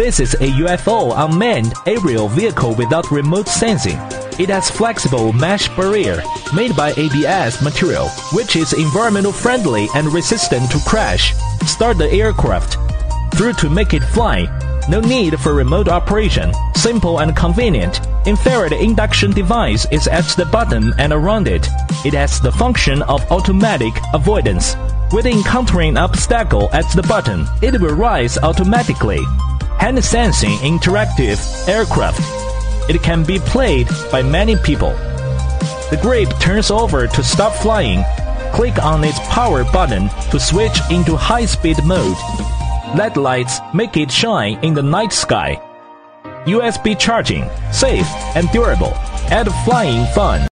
This is a UFO unmanned aerial vehicle without remote sensing. It has flexible mesh barrier made by ABS material, which is environmental friendly and resistant to crash. Start the aircraft through to make it fly. No need for remote operation. Simple and convenient. Infrared induction device is at the bottom and around it. It has the function of automatic avoidance. With encountering obstacle at the bottom, it will rise automatically. Hand sensing interactive aircraft. It can be played by many people. The grip turns over to stop flying. Click on its power button to switch into high-speed mode. LED lights make it shine in the night sky. USB charging, safe and durable, add flying fun.